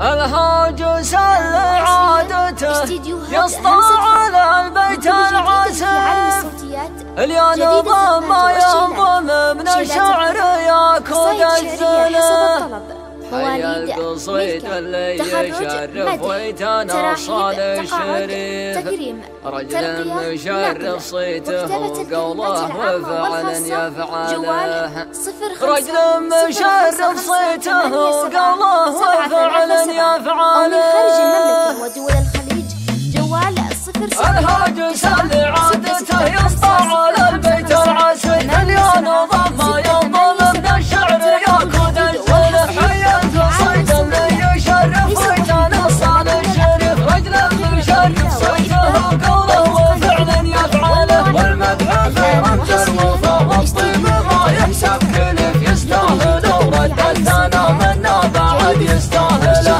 الهاجس اللي عادته يسطع على البيت العسيف، اليانوب ما ينظم من الشعر ياكود الزلف. حيا القصيد اللي يشرف ويتناصل الشريف، رجل مشرف صيته وقوله وفعلا يفعله، رجل مشرف صيته وقوله وفعلا يفعله. الهاجس اللي عادته يسطع على البيت العسيف، اليانوب ما ينظم من الشعر ياخذ السلف. حيا القصيد اللي يشرف ويتنصل الشريف، رجل مشرف صيته وقوله وفعلا يفعله، والمدح في رد الوفا والطيب ما يحسب كلف، يستاهل ورد الثنا منا بعد يستاهله.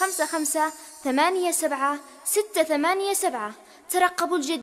خمسة 5 5 8 7 6 8 7 ترقبوا الجديد.